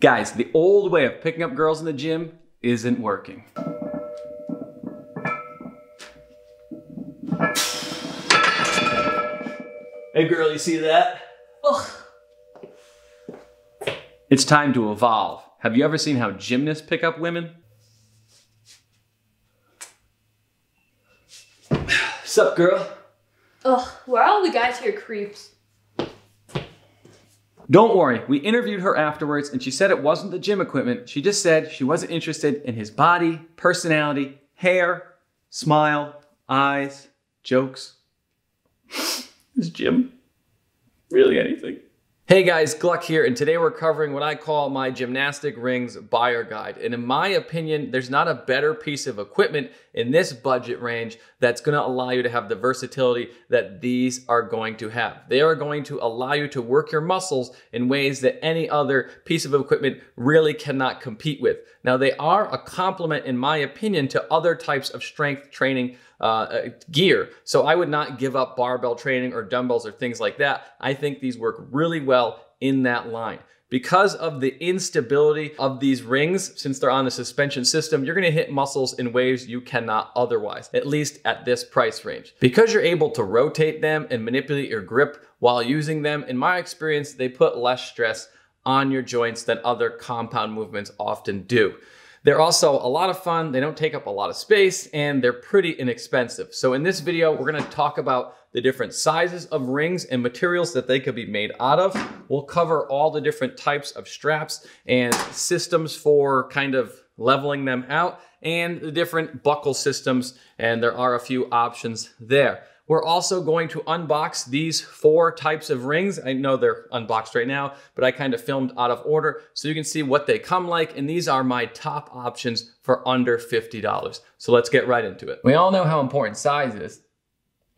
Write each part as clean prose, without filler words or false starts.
Guys, the old way of picking up girls in the gym isn't working. Hey girl, you see that? Oh. It's time to evolve. Have you ever seen how gymnasts pick up women? Sup, girl? Ugh, why are all the guys here creeps? Don't worry, we interviewed her afterwards and she said it wasn't the gym equipment. She just said she wasn't interested in his body, personality, hair, smile, eyes, jokes. His gym, really anything. Hey guys, Gluck here, and today we're covering what I call my gymnastic rings buyer guide. And in my opinion, there's not a better piece of equipment in this budget range that's gonna allow you to have the versatility that these are going to have. They are going to allow you to work your muscles in ways that any other piece of equipment really cannot compete with. Now, they are a complement, in my opinion, to other types of strength training gear. So I would not give up barbell training or dumbbells or things like that. I think these work really well in that line. Because of the instability of these rings, since they're on the suspension system, you're gonna hit muscles in ways you cannot otherwise, at least at this price range. Because you're able to rotate them and manipulate your grip while using them, in my experience, they put less stress on your joints than other compound movements often do. They're also a lot of fun, they don't take up a lot of space, and they're pretty inexpensive. So in this video, we're gonna talk about the different sizes of rings and materials that they could be made out of. We'll cover all the different types of straps and systems for kind of leveling them out, and the different buckle systems, and there are a few options there. We're also going to unbox these four types of rings. I know they're unboxed right now, but I kind of filmed out of order so you can see what they come like. And these are my top options for under $50. So let's get right into it. We all know how important size is.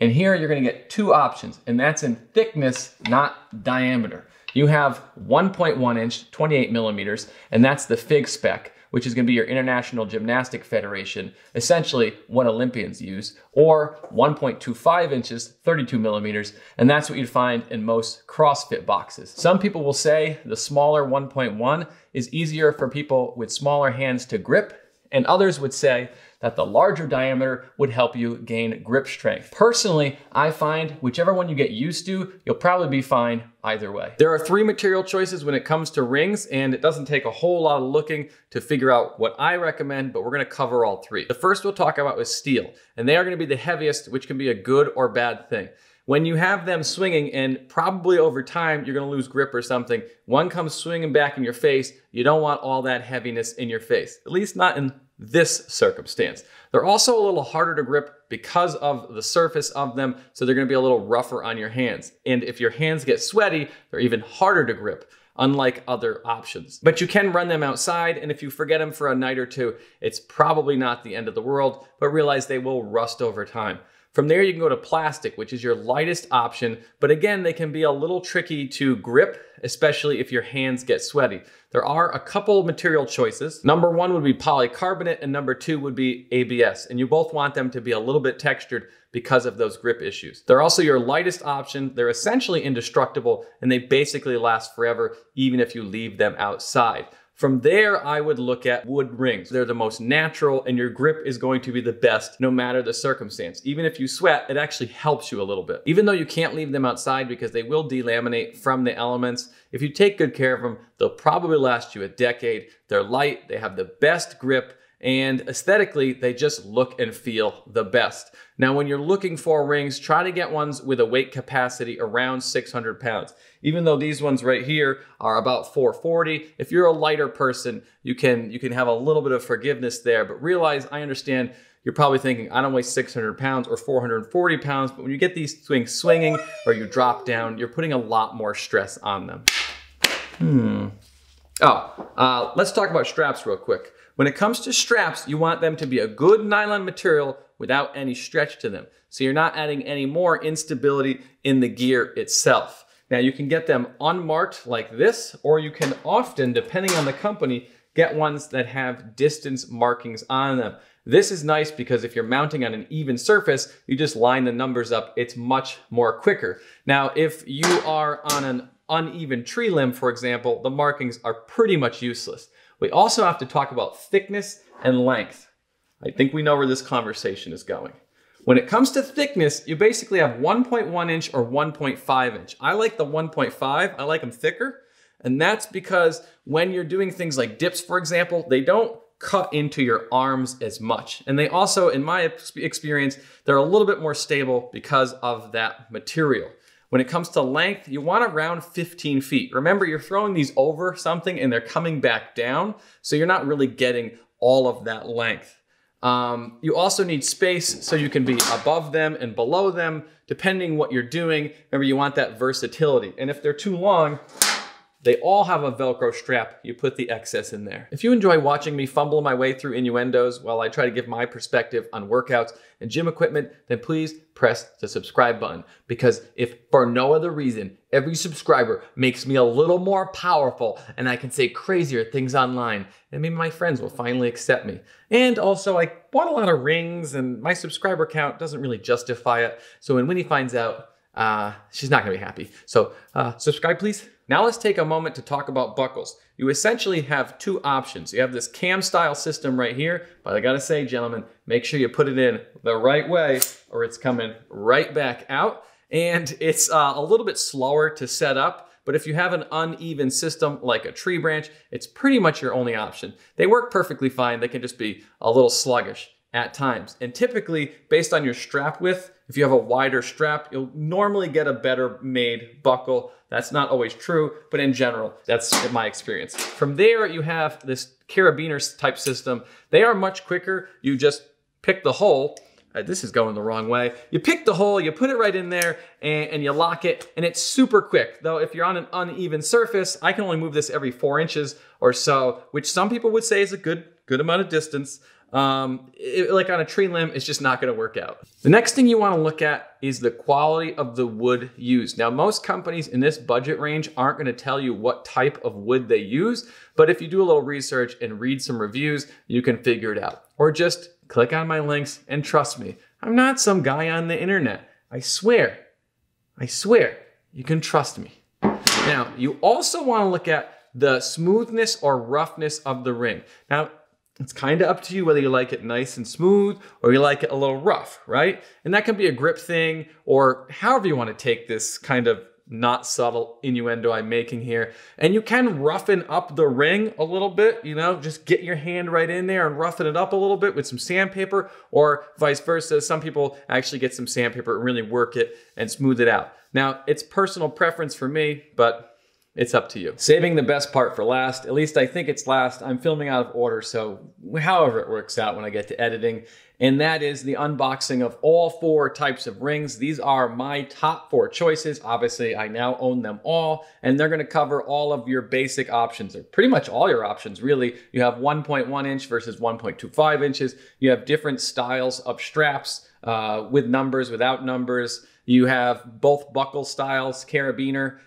And here you're gonna get two options, and that's in thickness, not diameter. You have 1.1 inch, 28 millimeters, and that's the FIG spec, which is gonna be your International Gymnastic Federation, essentially what Olympians use, or 1.25 inches, 32 millimeters, and that's what you'd find in most CrossFit boxes. Some people will say the smaller 1.1 is easier for people with smaller hands to grip, and others would say that the larger diameter would help you gain grip strength. Personally, I find whichever one you get used to, you'll probably be fine either way. There are three material choices when it comes to rings, and it doesn't take a whole lot of looking to figure out what I recommend, but we're gonna cover all three. The first we'll talk about is steel, and they are gonna be the heaviest, which can be a good or bad thing. When you have them swinging, and probably over time, you're gonna lose grip or something, one comes swinging back in your face, you don't want all that heaviness in your face, at least not in this circumstance. They're also a little harder to grip because of the surface of them, so they're gonna be a little rougher on your hands. And if your hands get sweaty, they're even harder to grip, unlike other options. But you can run them outside, and if you forget them for a night or two, it's probably not the end of the world, but realize they will rust over time. From there, you can go to plastic, which is your lightest option, but again, they can be a little tricky to grip, especially if your hands get sweaty. There are a couple material choices. Number one would be polycarbonate, and number two would be ABS, and you both want them to be a little bit textured because of those grip issues. They're also your lightest option. They're essentially indestructible, and they basically last forever, even if you leave them outside. From there, I would look at wood rings. They're the most natural, and your grip is going to be the best no matter the circumstance. Even if you sweat, it actually helps you a little bit. Even though you can't leave them outside because they will delaminate from the elements, if you take good care of them, they'll probably last you a decade. They're light, they have the best grip, and aesthetically, they just look and feel the best. Now, when you're looking for rings, try to get ones with a weight capacity around 600 pounds. Even though these ones right here are about 440, if you're a lighter person, you can have a little bit of forgiveness there, but realize, I understand, you're probably thinking, I don't weigh 600 pounds or 440 pounds, but when you get these things swinging or you drop down, you're putting a lot more stress on them. Let's talk about straps real quick. When it comes to straps, you want them to be a good nylon material without any stretch to them. So you're not adding any more instability in the gear itself. Now you can get them unmarked like this, or you can often, depending on the company, get ones that have distance markings on them. This is nice because if you're mounting on an even surface, you just line the numbers up. It's much more quicker. Now, if you are on an uneven tree limb, for example, the markings are pretty much useless. We also have to talk about thickness and length. I think we know where this conversation is going. When it comes to thickness, you basically have 1.1 inch or 1.5 inch. I like the 1.5, I like them thicker. And that's because when you're doing things like dips, for example, they don't cut into your arms as much. And they also, in my experience, they're a little bit more stable because of that material. When it comes to length, you want around 15 feet. Remember, you're throwing these over something and they're coming back down, so you're not really getting all of that length. You also need space so you can be above them and below them, depending what you're doing. Remember, you want that versatility. And if they're too long, they all have a Velcro strap. You put the excess in there. If you enjoy watching me fumble my way through innuendos while I try to give my perspective on workouts and gym equipment, then please press the subscribe button. Because if for no other reason, every subscriber makes me a little more powerful and I can say crazier things online, and maybe my friends will finally accept me. And also, I bought a lot of rings and my subscriber count doesn't really justify it. So when Winnie finds out, she's not gonna be happy. So subscribe, please. Now let's take a moment to talk about buckles. You essentially have two options. You have this cam style system right here, but I gotta say, gentlemen, make sure you put it in the right way or it's coming right back out. And it's a little bit slower to set up, but if you have an uneven system like a tree branch, it's pretty much your only option. They work perfectly fine. They can just be a little sluggish at times. And typically, based on your strap width, if you have a wider strap, you'll normally get a better made buckle. That's not always true, but in general, that's my experience. From there, you have this carabiner type system. They are much quicker. You just pick the hole. This is going the wrong way. You pick the hole, you put it right in there, and you lock it, and it's super quick. Though if you're on an uneven surface, I can only move this every 4 inches or so, which some people would say is a good amount of distance. Like on a tree limb, it's just not gonna work out. The next thing you wanna look at is the quality of the wood used. Now, most companies in this budget range aren't gonna tell you what type of wood they use, but if you do a little research and read some reviews, you can figure it out. Or just click on my links and trust me, I'm not some guy on the internet. I swear, you can trust me. Now, you also wanna look at the smoothness or roughness of the ring. Now, it's kind of up to you whether you like it nice and smooth or you like it a little rough, right? And that can be a grip thing or however you want to take this kind of not subtle innuendo I'm making here. And you can roughen up the ring a little bit, you know, just get your hand right in there and roughen it up a little bit with some sandpaper or vice versa. Some people actually get some sandpaper and really work it and smooth it out. Now, it's personal preference for me, but it's up to you. Saving the best part for last, at least I think it's last. I'm filming out of order, so however it works out when I get to editing, and that is the unboxing of all four types of rings. These are my top four choices. Obviously, I now own them all, and they're gonna cover all of your basic options, or pretty much all your options, really. You have 1.1 inch versus 1.25 inches. You have different styles of straps with numbers, without numbers. You have both buckle styles, carabiner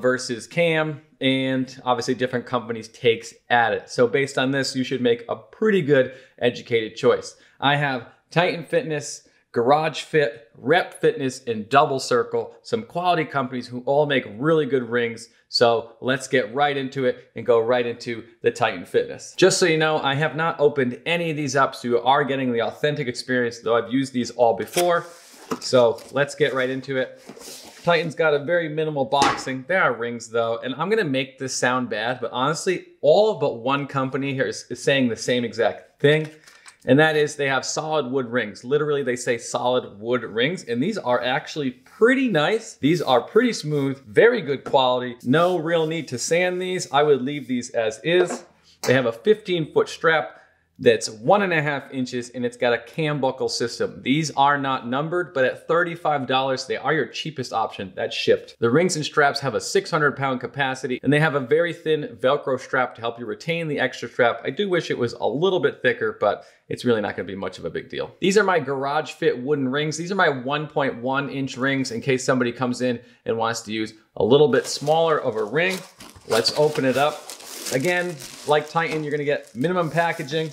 versus cam, and obviously different companies' takes at it. So based on this, you should make a pretty good educated choice. I have Titan Fitness, Garage Fit, Rep Fitness, and Double Circle, some quality companies who all make really good rings. So let's get right into it and go right into the Titan Fitness. Just so you know, I have not opened any of these up, so you are getting the authentic experience, though I've used these all before. So let's get right into it. Titan's got a very minimal boxing. There are rings though, and I'm gonna make this sound bad, but honestly, all but one company here is saying the same exact thing, and that is they have solid wood rings. Literally, they say solid wood rings, and these are actually pretty nice. These are pretty smooth, very good quality. No real need to sand these. I would leave these as is. They have a 15-foot strap that's 1.5 inches, and it's got a cam buckle system. These are not numbered, but at $35, they are your cheapest option. That's shipped. The rings and straps have a 600-pound capacity, and they have a very thin Velcro strap to help you retain the extra strap. I do wish it was a little bit thicker, but it's really not gonna be much of a big deal. These are my Garage Fit wooden rings. These are my 1.1 inch rings in case somebody comes in and wants to use a little bit smaller of a ring. Let's open it up. Again, like Titan, you're gonna get minimum packaging.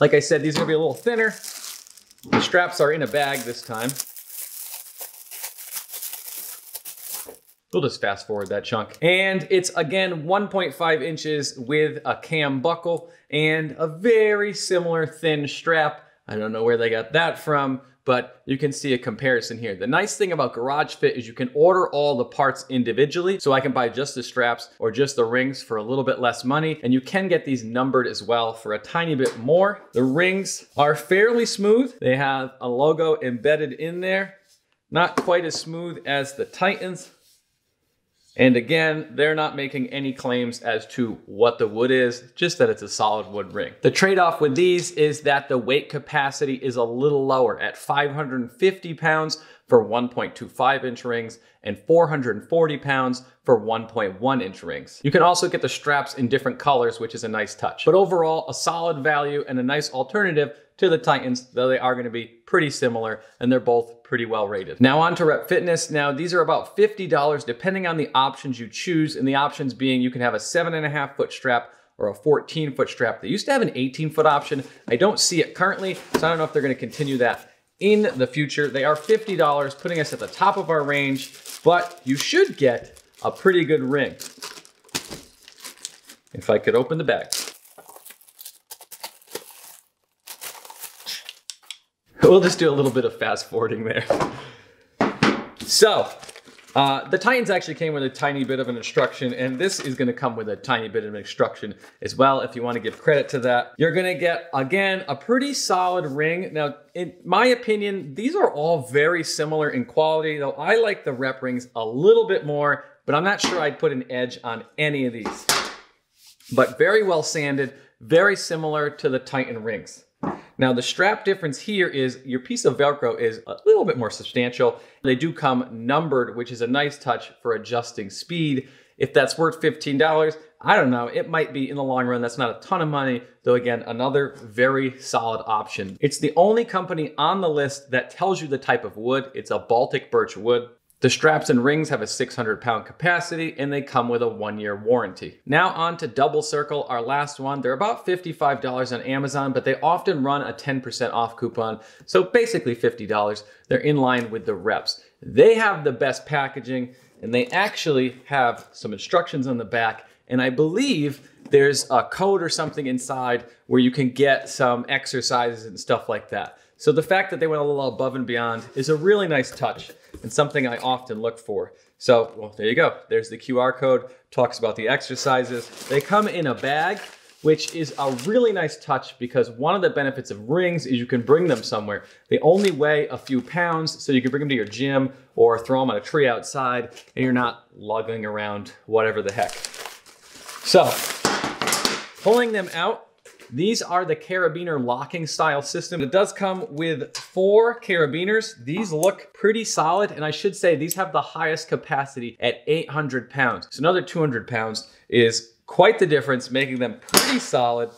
Like I said, these are gonna be a little thinner. The straps are in a bag this time. We'll just fast forward that chunk. And it's again 1.5 inches with a cam buckle and a very similar thin strap. I don't know where they got that from, but you can see a comparison here. The nice thing about Garage Fit is you can order all the parts individually. So I can buy just the straps or just the rings for a little bit less money. And you can get these numbered as well for a tiny bit more. The rings are fairly smooth. They have a logo embedded in there. Not quite as smooth as the Titans. And again, they're not making any claims as to what the wood is, just that it's a solid wood ring. The trade-off with these is that the weight capacity is a little lower at 550 pounds for 1.25 inch rings and 440 pounds for 1.1 inch rings. You can also get the straps in different colors, which is a nice touch. But overall, a solid value and a nice alternative to the Titans, though they are gonna be pretty similar and they're both pretty well rated. Now on to Rep Fitness. Now these are about $50 depending on the options you choose, and the options being you can have a 7.5 foot strap or a 14 foot strap. They used to have an 18 foot option. I don't see it currently, so I don't know if they're gonna continue that in the future. They are $50, putting us at the top of our range, but you should get a pretty good ring. If I could open the bag. We'll just do a little bit of fast forwarding there. So, the Titans actually came with a tiny bit of an instruction, and this is gonna come with a tiny bit of an instruction as well, if you wanna give credit to that. You're gonna get, again, a pretty solid ring. Now, in my opinion, these are all very similar in quality, though I like the Rep rings a little bit more, but I'm not sure I'd put an edge on any of these. But very well sanded, very similar to the Titan rings. Now the strap difference here is your piece of Velcro is a little bit more substantial. They do come numbered, which is a nice touch for adjusting speed. If that's worth $15, I don't know, it might be in the long run. That's not a ton of money, though again, another very solid option. It's the only company on the list that tells you the type of wood. It's a Baltic birch wood. The straps and rings have a 600-pound capacity, and they come with a 1-year warranty. Now on to Double Circle, our last one. They're about $55 on Amazon, but they often run a 10% off coupon, so basically $50. They're in line with the Reps. They have the best packaging, and they actually have some instructions on the back, and I believe there's a code or something inside where you can get some exercises and stuff like that. So the fact that they went a little above and beyond is a really nice touch and something I often look for. So, well, there you go. There's the QR code, talks about the exercises. They come in a bag, which is a really nice touch because one of the benefits of rings is you can bring them somewhere. They only weigh a few pounds, so you can bring them to your gym or throw them on a tree outside and you're not lugging around whatever the heck. So, pulling them out, these are the carabiner locking style system. It does come with 4 carabiners. These look pretty solid, and I should say these have the highest capacity at 800 pounds. So another 200 pounds is quite the difference, making them pretty solid.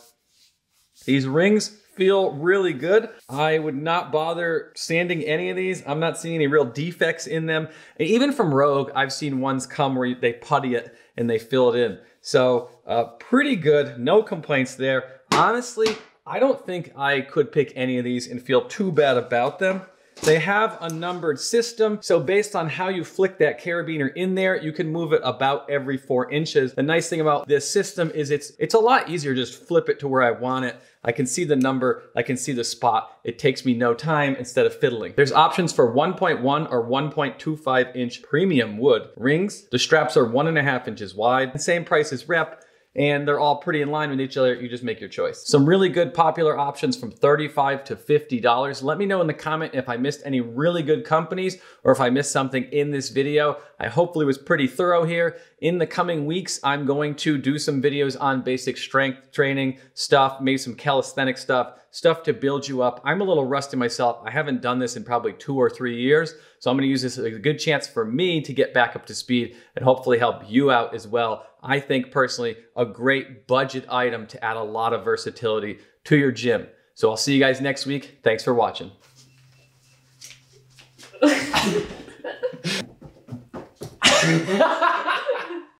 These rings feel really good. I would not bother sanding any of these. I'm not seeing any real defects in them. And even from Rogue, I've seen ones come where they putty it and they fill it in. So pretty good, no complaints there. Honestly, I don't think I could pick any of these and feel too bad about them. They have a numbered system, so based on how you flick that carabiner in there, you can move it about every 4 inches. The nice thing about this system is it's a lot easier to just flip it to where I want it. I can see the number, I can see the spot. It takes me no time instead of fiddling. There's options for 1.1 or 1.25 inch premium wood rings. The straps are 1.5 inches wide, the same price as Rep, and they're all pretty in line with each other. You just make your choice. Some really good popular options from $35 to $50. Let me know in the comment if I missed any really good companies or if I missed something in this video. I hopefully was pretty thorough here. In the coming weeks, I'm going to do some videos on basic strength training stuff, maybe some calisthenic stuff to build you up. I'm a little rusty myself. I haven't done this in probably 2 or 3 years. So I'm gonna use this as a good chance for me to get back up to speed and hopefully help you out as well. I think personally, a great budget item to add a lot of versatility to your gym. So I'll see you guys next week. Thanks for watching.